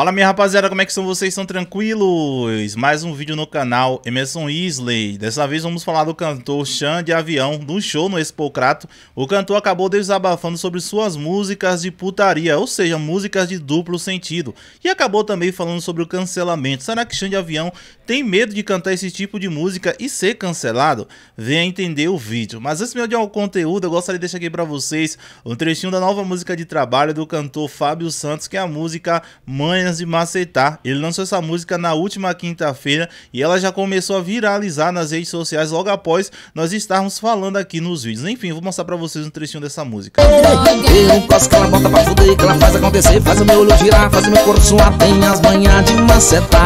Fala minha rapaziada, como é que estão vocês? Estão tranquilos? Mais um vídeo no canal Emerson Yslley. Dessa vez vamos falar do cantor Xand de Avião, de um show no Expocrato. O cantor acabou desabafando sobre suas músicas de putaria, ou seja, músicas de duplo sentido. E acabou também falando sobre o cancelamento. Será que Xand de Avião tem medo de cantar esse tipo de música e ser cancelado? Venha entender o vídeo. Mas antes de ao conteúdo, eu gostaria de deixar aqui pra vocês um trechinho da nova música de trabalho do cantor Fábio Santos, que é a música Manhas de Macetá. Ele lançou essa música na última quinta-feira e ela já começou a viralizar nas redes sociais logo após nós estarmos falando aqui nos vídeos. Enfim, eu vou mostrar pra vocês um trechinho dessa música. Eu gosto que ela bota pra fuder, que ela faz acontecer, faz o meu olho girar, faz o meu corpo suar, tem as manhas de Macetá.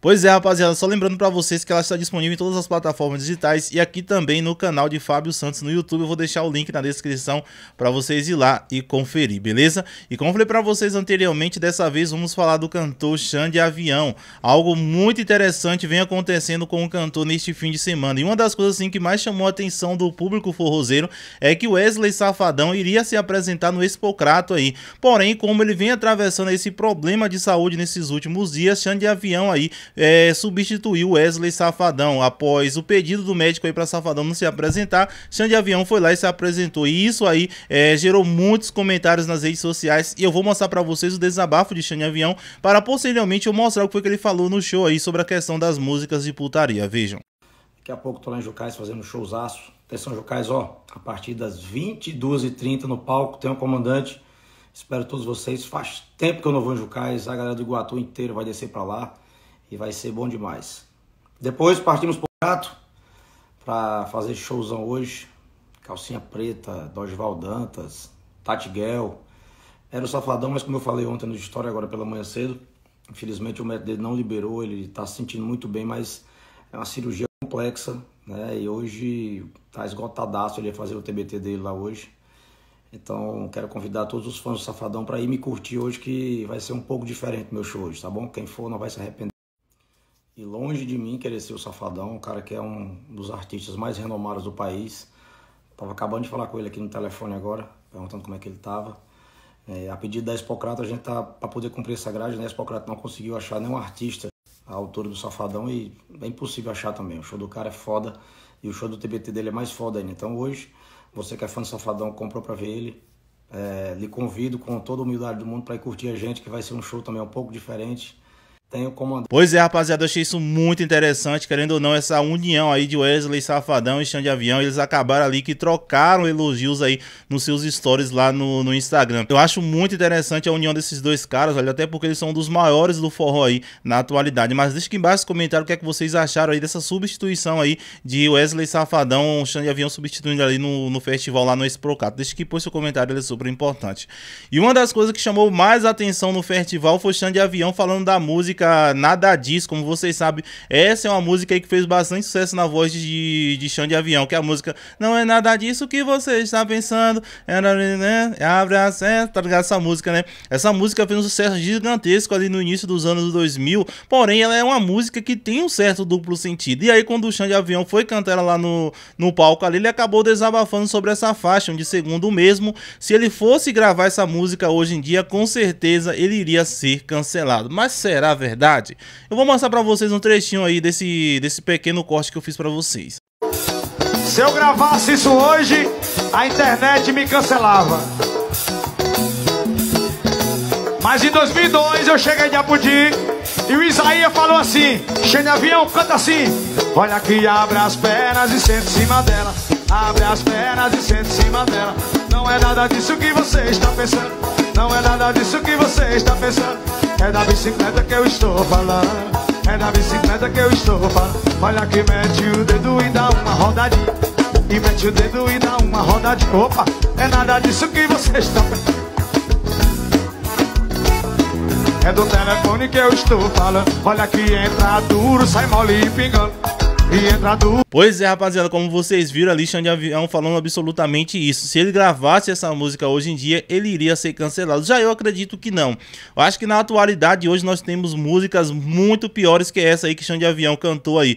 Pois é, rapaziada, só lembrando pra vocês que ela está disponível em todas as plataformas digitais e aqui também no canal de Fábio Santos no YouTube. Eu vou deixar o link na descrição pra vocês ir lá e conferir, beleza? E como falei pra vocês anteriormente, dessa vez vamos falar do cantor Xand de Avião. Algo muito interessante vem acontecendo com o cantor neste fim de semana. E uma das coisas assim que mais chamou a atenção do público forrozeiro é que Wesley Safadão iria se apresentar no Expocrato aí. Porém, como ele vem atravessando esse problema de saúde nesses últimos dias, Xand de Avião aí substituiu Wesley Safadão. Após o pedido do médico aí para Safadão não se apresentar, Xand de Avião foi lá e se apresentou. E isso aí gerou muitos comentários nas redes sociais. E eu vou mostrar para vocês o desabafo de Xand de Avião para posteriormente eu mostrar o que foi que ele falou no show aí sobre a questão das músicas de putaria. Vejam. Daqui a pouco tô lá em Jucais fazendo showzaço. Atenção Jucais, ó, a partir das 22h30 no palco tem um comandante. Espero todos vocês. Faz tempo que eu não vou em Jucais. A galera do Iguatu inteiro vai descer para lá. E vai ser bom demais. Depois partimos pro Gato para fazer showzão hoje. Calcinha Preta, Dogeval Dantas, Tatiguel. Era o Safadão, mas como eu falei ontem no História, agora pela manhã cedo, infelizmente o médico dele não liberou, ele tá se sentindo muito bem, mas é uma cirurgia complexa, né? E hoje tá esgotadaço, ele ia fazer o TBT dele lá hoje. Então, quero convidar todos os fãs do Safadão para ir me curtir hoje, que vai ser um pouco diferente meu show hoje, tá bom? Quem for não vai se arrepender. E longe de mim querer ser o Safadão, o cara que é um dos artistas mais renomados do país. Tava acabando de falar com ele aqui no telefone agora, perguntando como é que ele tava. A pedido da Expocrato, a gente tá para poder cumprir essa grade, né? A Expocrato não conseguiu achar nenhum artista à altura do Safadão e é impossível achar também. O show do cara é foda e o show do TBT dele é mais foda ainda. Então hoje, você que é fã do Safadão, comprou para ver ele, lhe convido com toda a humildade do mundo para ir curtir a gente, que vai ser um show também um pouco diferente. Pois é, rapaziada, eu achei isso muito interessante, querendo ou não, essa união aí de Wesley Safadão e Xand de Avião. Eles acabaram ali que trocaram elogios aí nos seus stories lá no Instagram. Eu acho muito interessante a união desses dois caras, olha, até porque eles são um dos maiores do forró aí na atualidade. Mas deixa aqui embaixo no comentário o que é que vocês acharam aí dessa substituição aí de Wesley Safadão, Xand de Avião substituindo ali no festival lá no Expocrato. Deixa aqui pois seu comentário, ele é super importante. E uma das coisas que chamou mais atenção no festival foi Xand de Avião falando da música Nada Diz. Como vocês sabem, essa é uma música aí que fez bastante sucesso na voz de Xand de Avião, que é a música Não É Nada Disso Que Você Está Pensando, né? Abraça, tá ligado? Essa música, né? Essa música fez um sucesso gigantesco ali no início dos anos 2000, porém ela é uma música que tem um certo duplo sentido. E aí quando o Xand de Avião foi cantar ela lá no palco ali, ele acabou desabafando sobre essa faixa, onde segundo mesmo, se ele fosse gravar essa música hoje em dia, com certeza ele iria ser cancelado. Mas será verdade? Eu vou mostrar pra vocês um trechinho aí desse pequeno corte que eu fiz pra vocês. Se eu gravasse isso hoje, a internet me cancelava. Mas em 2002 eu cheguei de Apudi e o Isaías falou assim: Xand de Avião, canta assim. Olha que abre as pernas e senta em cima dela. Abre as pernas e senta em cima dela. Não é nada disso que você está pensando. Não é nada disso que você está pensando. É da bicicleta que eu estou falando. É da bicicleta que eu estou falando. Olha que mete o dedo e dá uma rodadinha. E mete o dedo e dá uma rodadinha. Opa, é nada disso que você está pensando. É do telefone que eu estou falando. Olha que entra duro, sai mole e pingando. e entra do... Pois é, rapaziada, como vocês viram ali, Xand de Avião falando absolutamente isso. Se ele gravasse essa música hoje em dia, ele iria ser cancelado. Já eu acredito que não. Eu acho que na atualidade hoje nós temos músicas muito piores que essa aí que Xand de Avião cantou aí.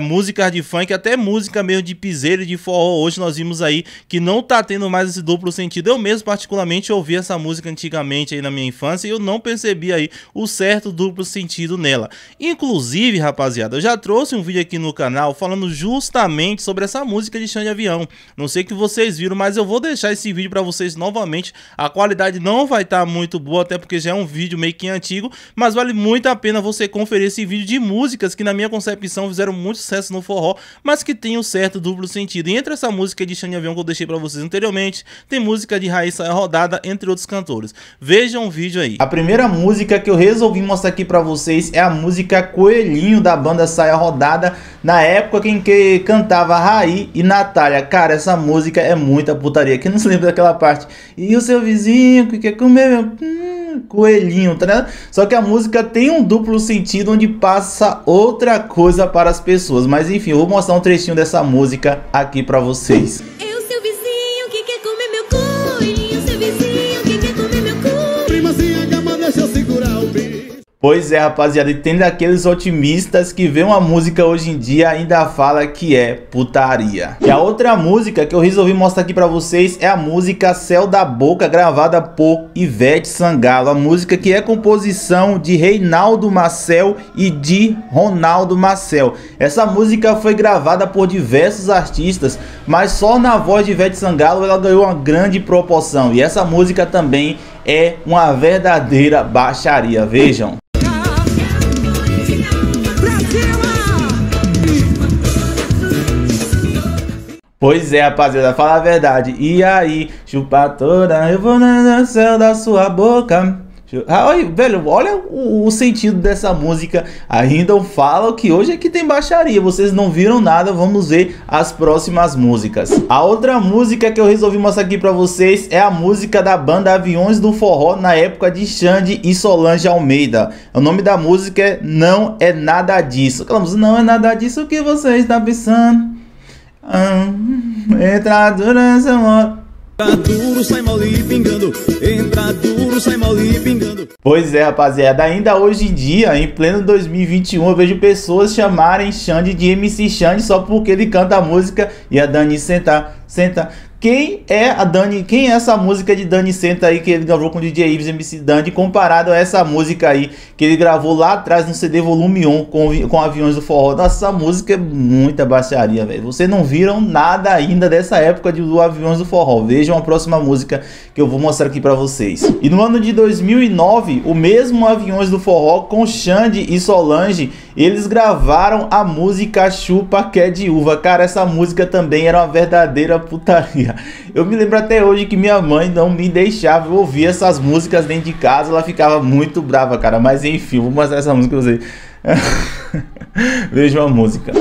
Músicas de funk, até música mesmo de piseiro e de forró. Hoje nós vimos aí que não tá tendo mais esse duplo sentido. Eu mesmo particularmente ouvi essa música antigamente aí na minha infância e eu não percebi aí o certo duplo sentido nela. Inclusive, rapaziada, eu já trouxe um vídeo aqui no canal falando justamente sobre essa música de Xand de Avião. Não sei que vocês viram, mas eu vou deixar esse vídeo pra vocês novamente. A qualidade não vai estar muito boa, até porque já é um vídeo meio que antigo, mas vale muito a pena você conferir esse vídeo de músicas que na minha concepção fizeram muito sucesso no forró, mas que tem um certo duplo sentido. E entre essa música de Xand de Avião que eu deixei pra vocês anteriormente, tem música de Raí, Saia Rodada, entre outros cantores. Vejam o vídeo aí. A primeira música que eu resolvi mostrar aqui pra vocês é a música Coelhinho, da banda Saia Rodada, na época em que cantava Raí e Natália. Cara, essa música é muita putaria. Quem não se lembra daquela parte? E o seu vizinho que quer comer meu... coelhinho, tá ligado? Só que a música tem um duplo sentido onde passa outra coisa para as pessoas. Mas enfim, eu vou mostrar um trechinho dessa música aqui pra vocês. Eu, seu vizinho que quer comer meu coelhinho, seu vizinho que quer comer meu coelhinho. Primazinha, gama, deixa eu segurar o bico. Pois é, rapaziada, e tem daqueles otimistas que vê uma música hoje em dia ainda fala que é putaria. E a outra música que eu resolvi mostrar aqui pra vocês é a música Céu da Boca, gravada por Ivete Sangalo. A música que é composição de Reinaldo Marcel e de Ronaldo Marcel. Essa música foi gravada por diversos artistas, mas só na voz de Ivete Sangalo ela ganhou uma grande proporção. E essa música também é uma verdadeira baixaria, vejam. Pois é, rapaziada, fala a verdade. E aí, chupa toda, eu vou no céu da sua boca. Velho, olha o sentido dessa música. Ainda falam que hoje aqui tem baixaria. Vocês não viram nada, vamos ver as próximas músicas. A outra música que eu resolvi mostrar aqui pra vocês é a música da banda Aviões do Forró, na época de Xand e Solange Almeida. O nome da música é Não É Nada Disso. Aquela música, não é nada disso que você está pensando. Entra durante essa hora. Entra duro, sai mal e pingando. Entra duro, sai mal e pingando. Pois é, rapaziada, ainda hoje em dia, em pleno 2021, eu vejo pessoas chamarem Xand de MC Xand só porque ele canta a música e a Dani senta, senta. Quem é a Dani? Quem é essa música de Dani Senta aí que ele gravou com o DJ Ivis, MC Danny, comparado a essa música aí que ele gravou lá atrás no CD Volume 1 com Aviões do Forró? Nossa, essa música é muita baixaria, velho. Vocês não viram nada ainda dessa época do Aviões do Forró. Vejam a próxima música que eu vou mostrar aqui pra vocês. E no ano de 2009, o mesmo Aviões do Forró com Xand e Solange, eles gravaram a música Chupa Que É de Uva. Cara, essa música também era uma verdadeira putaria. Eu me lembro até hoje que minha mãe não me deixava eu ouvir essas músicas dentro de casa. Ela ficava muito brava, cara. Mas enfim, vou mostrar essa música pra vocês. Vejam a música.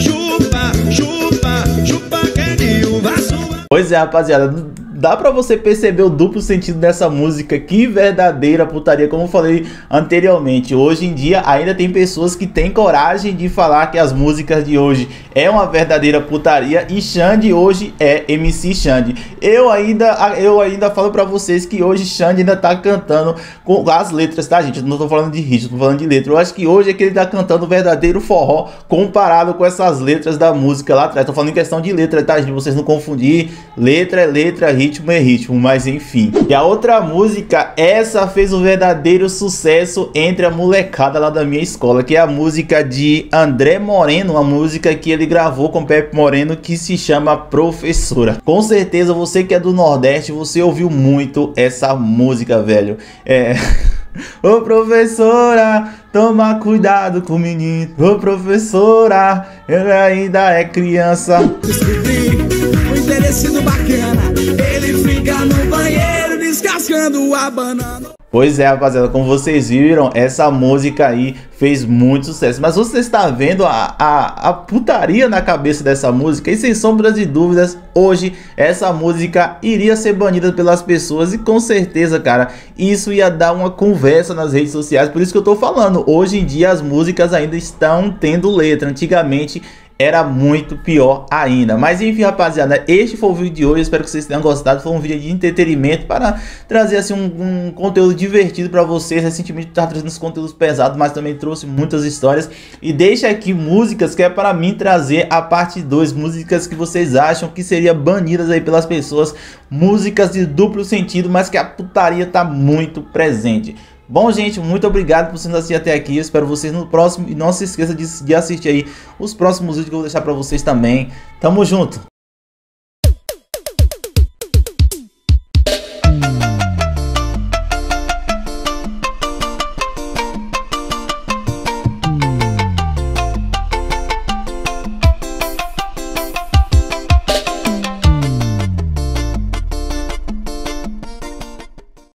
Chupa, chupa, chupa, chupa que é de uva sua. Pois é, rapaziada, dá pra você perceber o duplo sentido dessa música. Que verdadeira putaria, como eu falei anteriormente. Hoje em dia ainda tem pessoas que têm coragem de falar que as músicas de hoje é uma verdadeira putaria. E Xand hoje é MC Xand. Eu ainda falo pra vocês que hoje Xand ainda tá cantando com as letras, tá, gente? Eu não tô falando de ritmo, tô falando de letra. Eu acho que hoje é que ele tá cantando o verdadeiro forró comparado com essas letras da música lá atrás. Tô falando em questão de letra, tá, gente? Vocês não confundir. Letra é letra, ritmo é ritmo, mas enfim. E a outra música, essa fez um verdadeiro sucesso entre a molecada lá da minha escola, que é a música de André Moreno, uma música que ele gravou com Pepe Moreno, que se chama Professora. Com certeza, você que é do Nordeste, você ouviu muito essa música, velho. Ô professora, toma cuidado com o menino. Ô professora, ele ainda é criança. O interesse do bacana, ele fica no banheiro descascando a banana. Pois é, rapaziada, como vocês viram, essa música aí fez muito sucesso. Mas você está vendo a putaria na cabeça dessa música? E sem sombra de dúvidas, hoje essa música iria ser banida pelas pessoas. E com certeza, cara, isso ia dar uma conversa nas redes sociais. Por isso que eu tô falando, hoje em dia as músicas ainda estão tendo letra. Antigamente era muito pior ainda. Mas enfim, rapaziada, este foi o vídeo de hoje. Espero que vocês tenham gostado. Foi um vídeo de entretenimento para trazer assim um conteúdo divertido para vocês. Recentemente tá trazendo uns conteúdos pesados, mas também trouxe muitas histórias. E deixa aqui músicas que é para mim trazer a parte 2. Músicas que vocês acham que seria banidas aí pelas pessoas. Músicas de duplo sentido, mas que a putaria tá muito presente. Bom, gente, muito obrigado por vocês assistirem até aqui. Eu espero vocês no próximo. E não se esqueça de assistir aí os próximos vídeos que eu vou deixar pra vocês também. Tamo junto!